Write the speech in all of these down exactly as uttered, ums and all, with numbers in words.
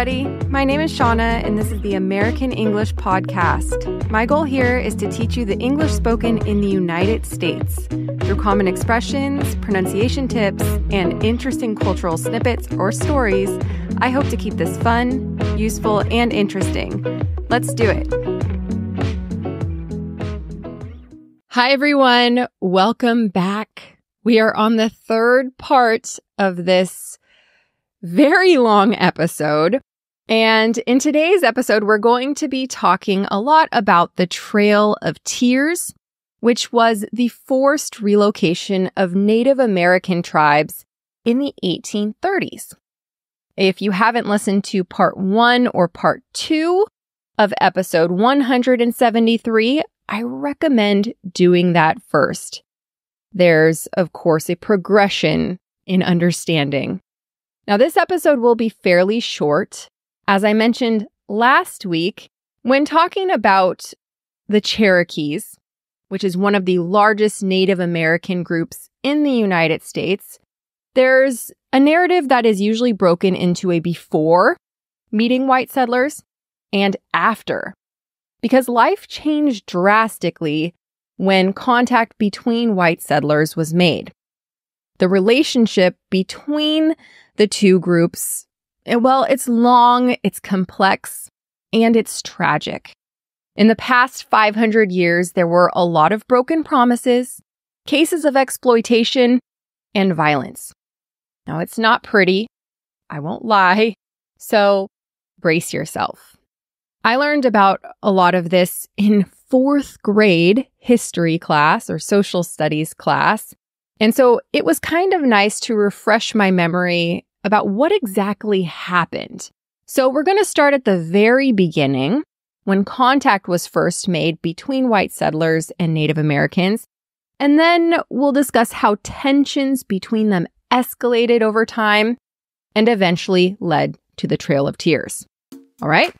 everybody. My name is Shauna, and this is the American English Podcast. My goal here is to teach you the English spoken in the United States through common expressions, pronunciation tips, and interesting cultural snippets or stories. I hope to keep this fun, useful, and interesting. Let's do it. Hi, everyone. Welcome back. We are on the third part of this very long episode. And in today's episode, we're going to be talking a lot about the Trail of Tears, which was the forced relocation of Native American tribes in the eighteen thirties. If you haven't listened to part one or part two of episode one hundred seventy-three, I recommend doing that first. There's, of course, a progression in understanding. Now, this episode will be fairly short. As I mentioned last week, when talking about the Cherokees, which is one of the largest Native American groups in the United States, there's a narrative that is usually broken into a before meeting white settlers and after, because life changed drastically when contact between white settlers was made. The relationship between the two groups, well, it's long, it's complex, and it's tragic. In the past five hundred years, there were a lot of broken promises, cases of exploitation, and violence. Now, it's not pretty, I won't lie, so brace yourself. I learned about a lot of this in fourth grade history class or social studies class. And so it was kind of nice to refresh my memory about what exactly happened. So we're going to start at the very beginning when contact was first made between white settlers and Native Americans. And then we'll discuss how tensions between them escalated over time and eventually led to the Trail of Tears. All right,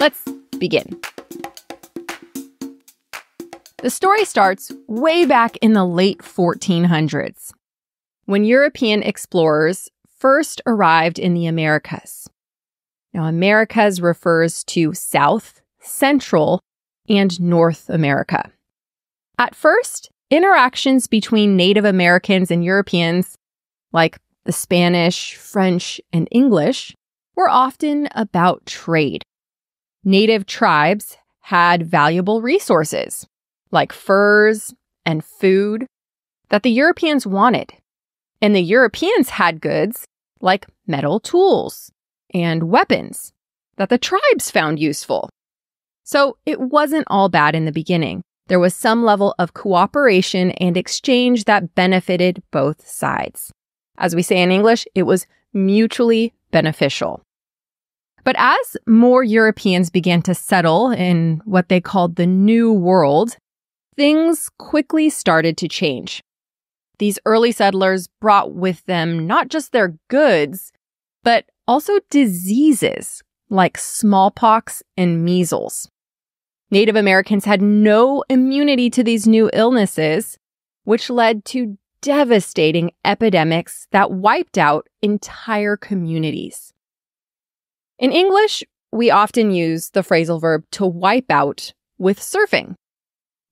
let's begin. The story starts way back in the late fourteen hundreds, when European explorers first arrived in the Americas. Now, Americas refers to South, Central, and North America. At first, interactions between Native Americans and Europeans, like the Spanish, French, and English, were often about trade. Native tribes had valuable resources, like furs and food, that the Europeans wanted. And the Europeans had goods like metal tools and weapons that the tribes found useful. So it wasn't all bad in the beginning. There was some level of cooperation and exchange that benefited both sides. As we say in English, it was mutually beneficial. But as more Europeans began to settle in what they called the New World, things quickly started to change. These early settlers brought with them not just their goods, but also diseases like smallpox and measles. Native Americans had no immunity to these new illnesses, which led to devastating epidemics that wiped out entire communities. In English, we often use the phrasal verb to wipe out with surfing.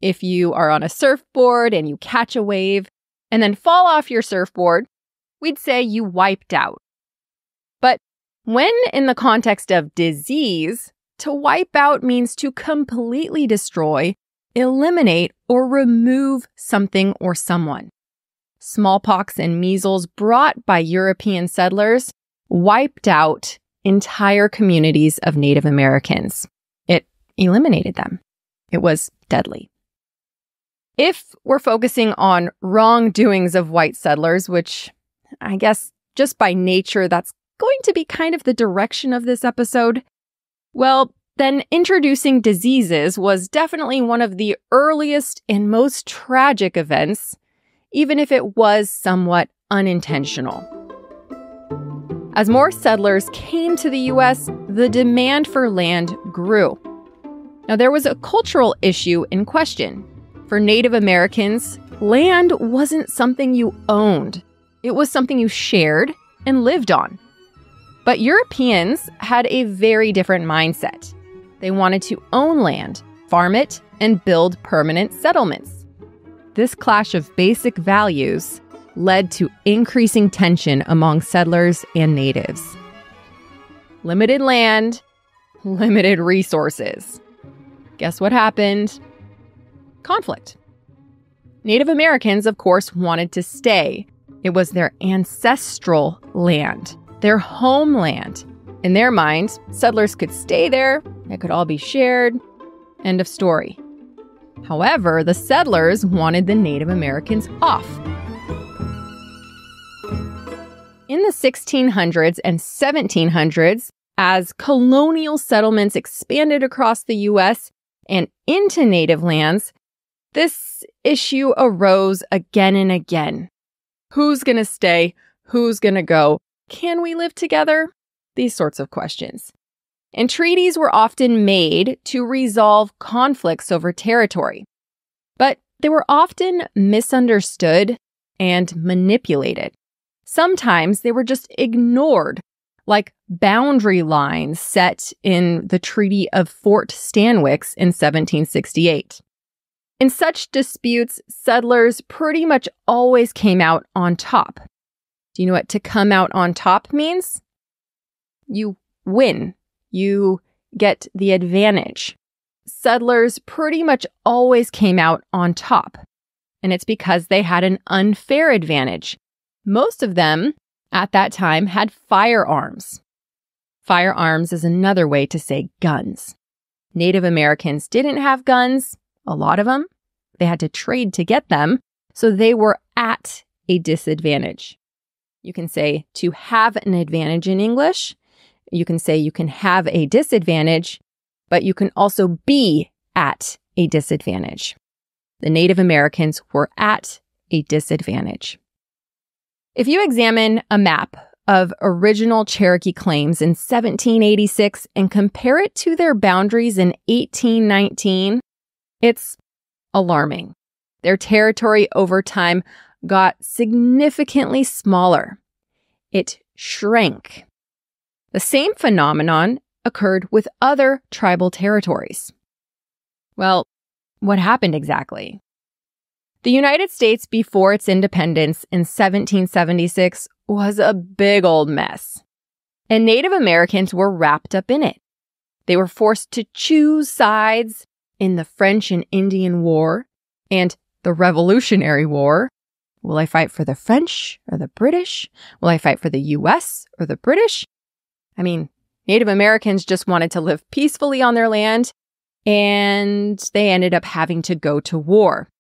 If you are on a surfboard and you catch a wave and then fall off your surfboard, we'd say you wiped out. But when in the context of disease, to wipe out means to completely destroy, eliminate, or remove something or someone. Smallpox and measles brought by European settlers wiped out entire communities of Native Americans. It eliminated them. It was deadly. If we're focusing on wrongdoings of white settlers, which I guess just by nature, that's going to be kind of the direction of this episode, well, then introducing diseases was definitely one of the earliest and most tragic events, even if it was somewhat unintentional. As more settlers came to the U S, the demand for land grew. Now, there was a cultural issue in question. For Native Americans, land wasn't something you owned. It was something you shared and lived on. But Europeans had a very different mindset. They wanted to own land, farm it, and build permanent settlements. This clash of basic values led to increasing tension among settlers and natives. Limited land, limited resources. Guess what happened? Conflict. Native Americans, of course, wanted to stay. It was their ancestral land, their homeland. In their minds, settlers could stay there, it could all be shared. End of story. However, the settlers wanted the Native Americans off. In the sixteen hundreds and seventeen hundreds, as colonial settlements expanded across the U S and into native lands, this issue arose again and again. Who's going to stay? Who's going to go? Can we live together? These sorts of questions. And treaties were often made to resolve conflicts over territory. But they were often misunderstood and manipulated. Sometimes they were just ignored, like boundary lines set in the Treaty of Fort Stanwix in seventeen sixty-eight. In such disputes, settlers pretty much always came out on top. Do you know what to come out on top means? You win. You get the advantage. Settlers pretty much always came out on top, and it's because they had an unfair advantage. Most of them at that time had firearms. Firearms is another way to say guns. Native Americans didn't have guns, a lot of them. They had to trade to get them, so they were at a disadvantage. You can say to have an advantage in English. You can say you can have a disadvantage, but you can also be at a disadvantage. The Native Americans were at a disadvantage. If you examine a map of original Cherokee claims in seventeen eighty-six and compare it to their boundaries in eighteen nineteen, it's alarming. Their territory over time got significantly smaller. It shrank. The same phenomenon occurred with other tribal territories. Well, what happened exactly? The United States before its independence in seventeen seventy-six was a big old mess, and Native Americans were wrapped up in it. They were forced to choose sides in the French and Indian War and the Revolutionary War. Will I fight for the French or the British? Will I fight for the U S or the British? I mean, Native Americans just wanted to live peacefully on their land, and they ended up having to go to war.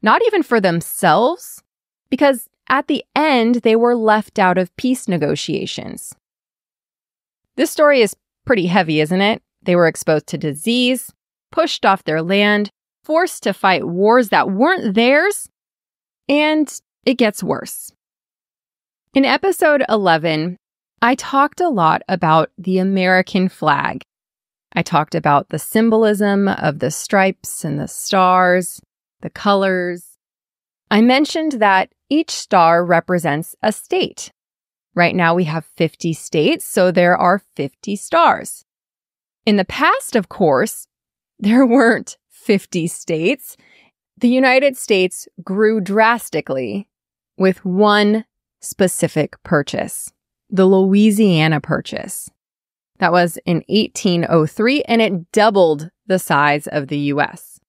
Not even for themselves, because at the end, they were left out of peace negotiations. This story is pretty heavy, isn't it? They were exposed to disease, pushed off their land, forced to fight wars that weren't theirs, and it gets worse. In episode eleven, I talked a lot about the American flag. I talked about the symbolism of the stripes and the stars, the colors. I mentioned that each star represents a state. Right now we have fifty states, so there are fifty stars. In the past, of course, there weren't fifty states. The United States grew drastically with one specific purchase. The Louisiana Purchase. That was in eighteen oh three, and it doubled the size of the U S.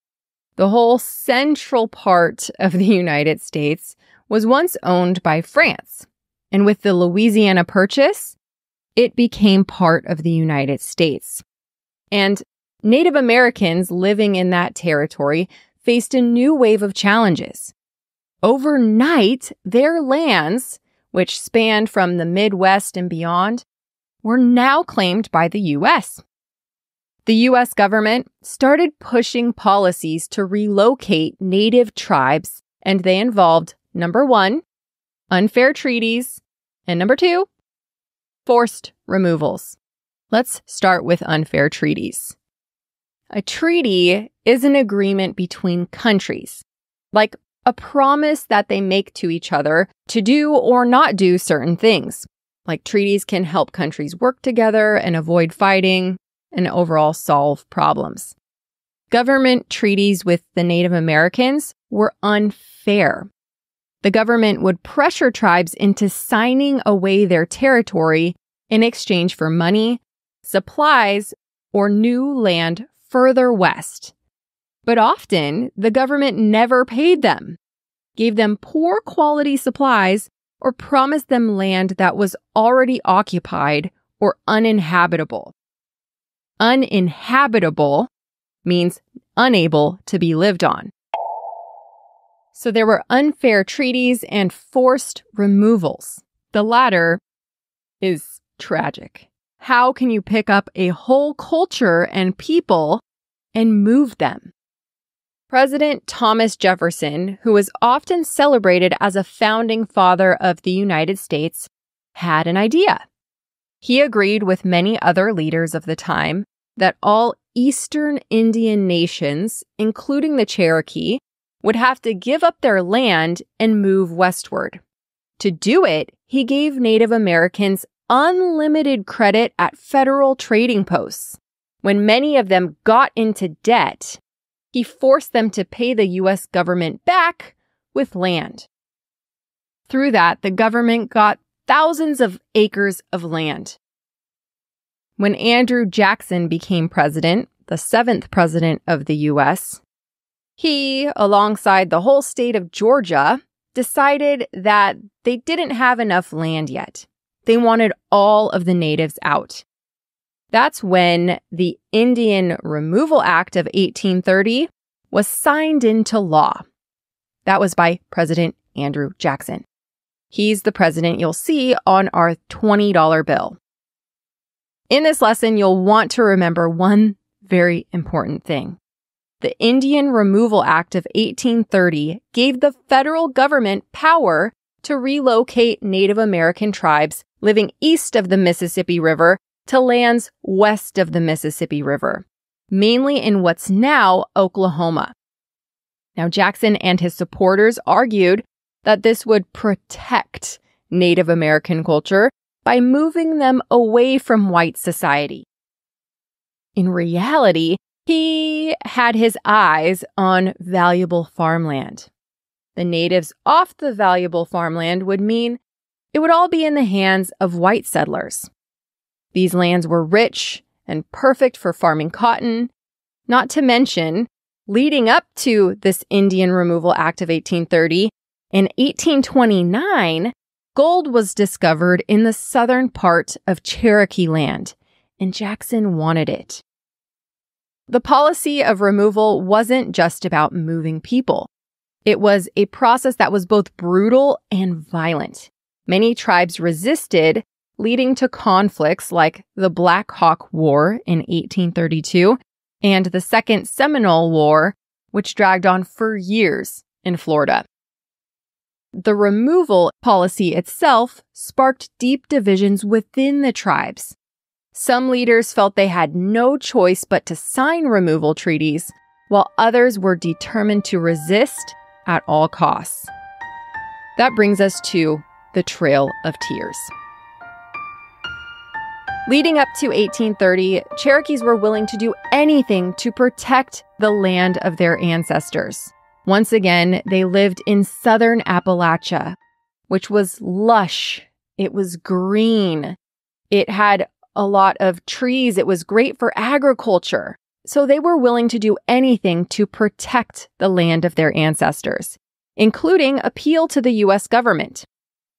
The whole central part of the United States was once owned by France, and with the Louisiana Purchase, it became part of the United States. And Native Americans living in that territory faced a new wave of challenges. Overnight, their lands, which spanned from the Midwest and beyond, were now claimed by the U S. The U S government started pushing policies to relocate Native tribes, and they involved, number one, unfair treaties, and number two, forced removals. Let's start with unfair treaties. A treaty is an agreement between countries, like a promise that they make to each other to do or not do certain things. Like, treaties can help countries work together and avoid fighting and overall solve problems. Government treaties with the Native Americans were unfair. The government would pressure tribes into signing away their territory in exchange for money, supplies, or new land further west. But often, the government never paid them, gave them poor quality supplies, or promised them land that was already occupied or uninhabitable. Uninhabitable means unable to be lived on. So there were unfair treaties and forced removals. The latter is tragic. How can you pick up a whole culture and people and move them? President Thomas Jefferson, who is often celebrated as a founding father of the United States, had an idea. He agreed with many other leaders of the time that all Eastern Indian nations, including the Cherokee, would have to give up their land and move westward. To do it, he gave Native Americans unlimited credit at federal trading posts. When many of them got into debt, he forced them to pay the U S government back with land. Through that, the government got thousands of acres of land. When Andrew Jackson became president, the seventh president of the U S, he, alongside the whole state of Georgia, decided that they didn't have enough land yet. They wanted all of the natives out. That's when the Indian Removal Act of eighteen thirty was signed into law. That was by President Andrew Jackson. He's the president you'll see on our twenty dollar bill. In this lesson, you'll want to remember one very important thing. The Indian Removal Act of eighteen thirty gave the federal government power to relocate Native American tribes living east of the Mississippi River to lands west of the Mississippi River, mainly in what's now Oklahoma. Now, Jackson and his supporters argued that this would protect Native American culture by moving them away from white society. In reality, he had his eyes on valuable farmland. The natives off the valuable farmland would mean it would all be in the hands of white settlers. These lands were rich and perfect for farming cotton, not to mention, leading up to this Indian Removal Act of eighteen thirty, in eighteen twenty-nine, gold was discovered in the southern part of Cherokee land, and Jackson wanted it. The policy of removal wasn't just about moving people. It was a process that was both brutal and violent. Many tribes resisted, leading to conflicts like the Black Hawk War in eighteen thirty-two and the Second Seminole War, which dragged on for years in Florida. The removal policy itself sparked deep divisions within the tribes. Some leaders felt they had no choice but to sign removal treaties, while others were determined to resist at all costs. That brings us to the Trail of Tears. Leading up to eighteen thirty, Cherokees were willing to do anything to protect the land of their ancestors. Once again, they lived in southern Appalachia, which was lush. It was green. It had a lot of trees. It was great for agriculture. So they were willing to do anything to protect the land of their ancestors, including appeal to the U S government.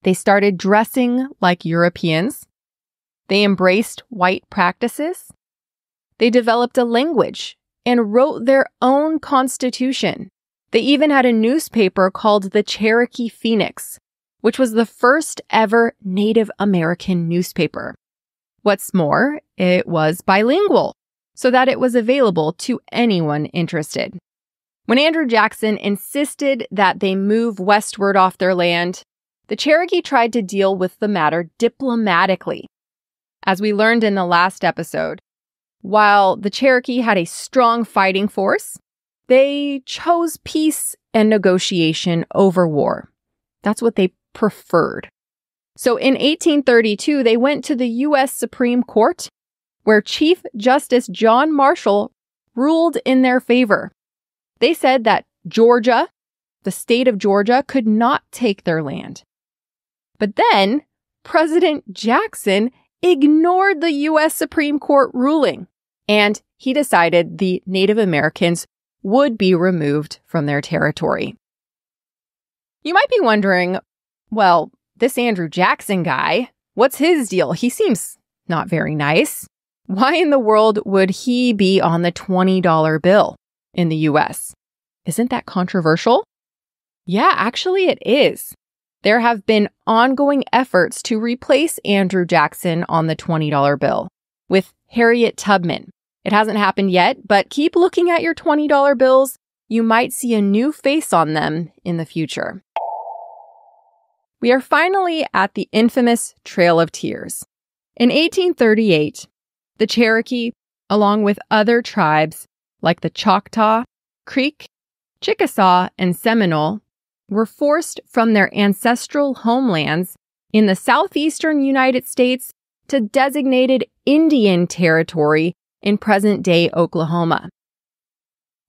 They started dressing like Europeans. They embraced white practices. They developed a language and wrote their own constitution. They even had a newspaper called the Cherokee Phoenix, which was the first ever Native American newspaper. What's more, it was bilingual, so that it was available to anyone interested. When Andrew Jackson insisted that they move westward off their land, the Cherokee tried to deal with the matter diplomatically. As we learned in the last episode, while the Cherokee had a strong fighting force, they chose peace and negotiation over war. That's what they preferred. So in eighteen thirty-two, they went to the U S Supreme Court, where Chief Justice John Marshall ruled in their favor. They said that Georgia, the state of Georgia, could not take their land. But then President Jackson ignored the U S Supreme Court ruling, and he decided the Native Americans would be removed from their territory. You might be wondering, well, this Andrew Jackson guy, what's his deal? He seems not very nice. Why in the world would he be on the twenty dollar bill in the U S? Isn't that controversial? Yeah, actually it is. There have been ongoing efforts to replace Andrew Jackson on the twenty dollar bill with Harriet Tubman. It hasn't happened yet, but keep looking at your twenty dollar bills. You might see a new face on them in the future. We are finally at the infamous Trail of Tears. In eighteen thirty-eight, the Cherokee, along with other tribes like the Choctaw, Creek, Chickasaw, and Seminole, were forced from their ancestral homelands in the southeastern United States to designated Indian Territory in present-day Oklahoma.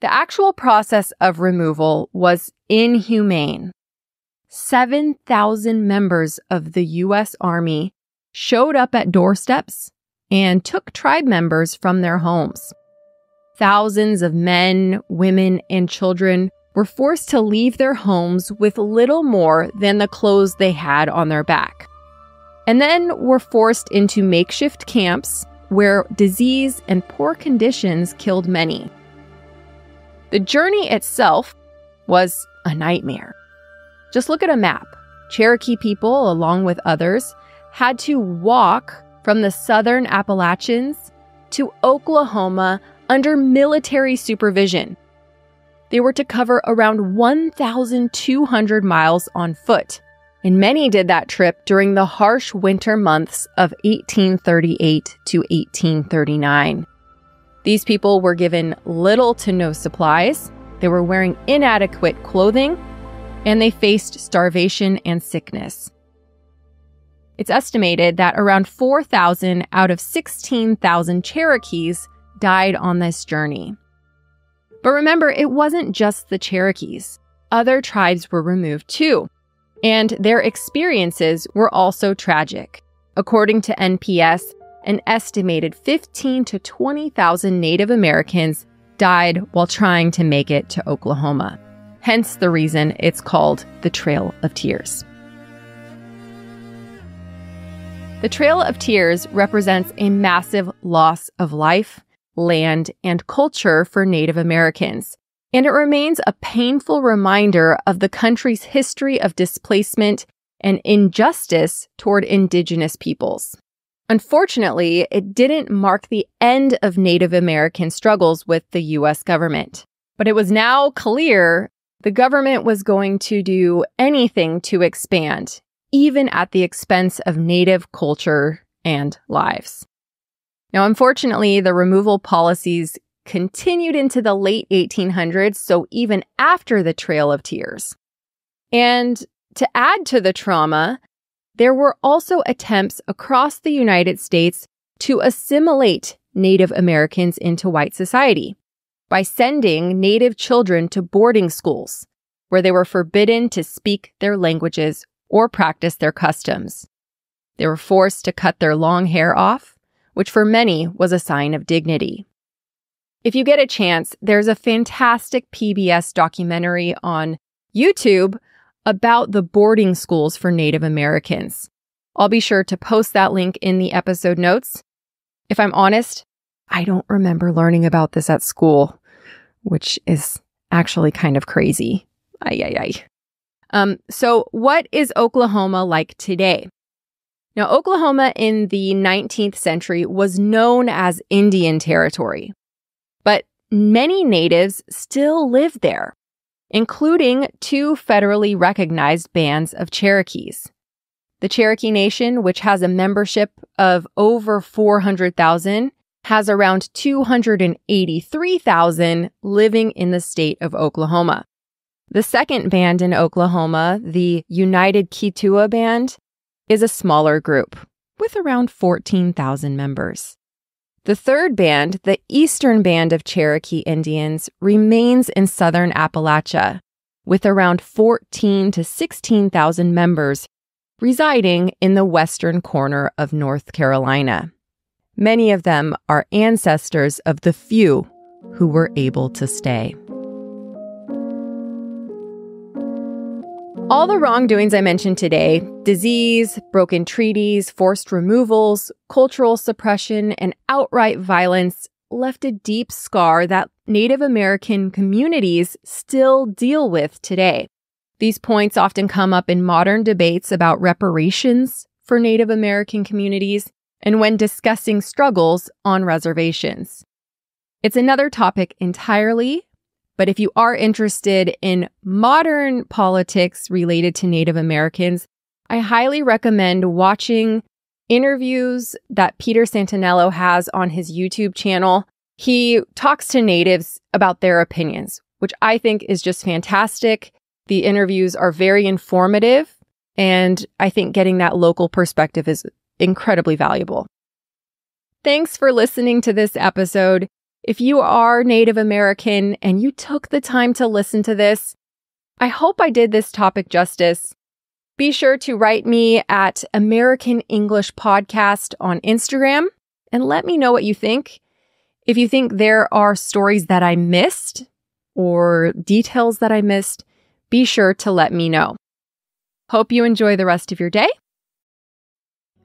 The actual process of removal was inhumane. seven thousand members of the U S Army showed up at doorsteps and took tribe members from their homes. Thousands of men, women, and children were forced to leave their homes with little more than the clothes they had on their back, and then were forced into makeshift camps where disease and poor conditions killed many. The journey itself was a nightmare. Just look at a map. Cherokee people, along with others, had to walk from the southern Appalachians to Oklahoma under military supervision. They were to cover around one thousand two hundred miles on foot, and many did that trip during the harsh winter months of eighteen thirty-eight to eighteen thirty-nine. These people were given little to no supplies, they were wearing inadequate clothing, and they faced starvation and sickness. It's estimated that around four thousand out of sixteen thousand Cherokees died on this journey. But remember, it wasn't just the Cherokees. Other tribes were removed too, and their experiences were also tragic. According to N P S, an estimated fifteen to twenty thousand Native Americans died while trying to make it to Oklahoma. Hence the reason it's called the Trail of Tears. The Trail of Tears represents a massive loss of life, land, and culture for Native Americans, and it remains a painful reminder of the country's history of displacement and injustice toward indigenous peoples. Unfortunately, it didn't mark the end of Native American struggles with the U S government, but it was now clear the government was going to do anything to expand, even at the expense of Native culture and lives. Now, unfortunately, the removal policies continued into the late eighteen hundreds, so even after the Trail of Tears. And to add to the trauma, there were also attempts across the United States to assimilate Native Americans into white society by sending Native children to boarding schools, where they were forbidden to speak their languages or practice their customs. They were forced to cut their long hair off, which for many was a sign of dignity. If you get a chance, there's a fantastic P B S documentary on YouTube about the boarding schools for Native Americans. I'll be sure to post that link in the episode notes. If I'm honest, I don't remember learning about this at school, which is actually kind of crazy. Ay, ay, ay. Um, so what is Oklahoma like today? Now, Oklahoma in the nineteenth century was known as Indian Territory, but many natives still lived there, including two federally recognized bands of Cherokees. The Cherokee Nation, which has a membership of over four hundred thousand, has around two hundred eighty-three thousand living in the state of Oklahoma. The second band in Oklahoma, the United Keetoowah Band, is a smaller group with around fourteen thousand members. The third band, the Eastern Band of Cherokee Indians, remains in southern Appalachia with around fourteen thousand to sixteen thousand members residing in the western corner of North Carolina. Many of them are ancestors of the few who were able to stay. All the wrongdoings I mentioned today, disease, broken treaties, forced removals, cultural suppression, and outright violence left a deep scar that Native American communities still deal with today. These points often come up in modern debates about reparations for Native American communities and when discussing struggles on reservations. It's another topic entirely. But if you are interested in modern politics related to Native Americans, I highly recommend watching interviews that Peter Santanello has on his YouTube channel. He talks to natives about their opinions, which I think is just fantastic. The interviews are very informative, and I think getting that local perspective is incredibly valuable. Thanks for listening to this episode. If you are Native American and you took the time to listen to this, I hope I did this topic justice. Be sure to write me at American English Podcast on Instagram and let me know what you think. If you think there are stories that I missed or details that I missed, be sure to let me know. Hope you enjoy the rest of your day.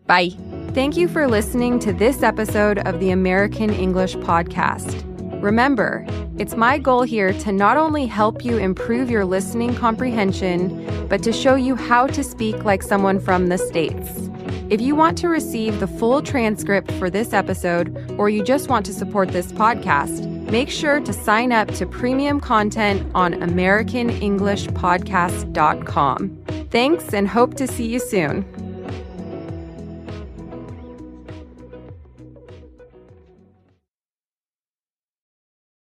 Bye. Thank you for listening to this episode of the American English Podcast. Remember, it's my goal here to not only help you improve your listening comprehension, but to show you how to speak like someone from the States. If you want to receive the full transcript for this episode, or you just want to support this podcast, make sure to sign up to premium content on American English Podcast dot com. Thanks and hope to see you soon.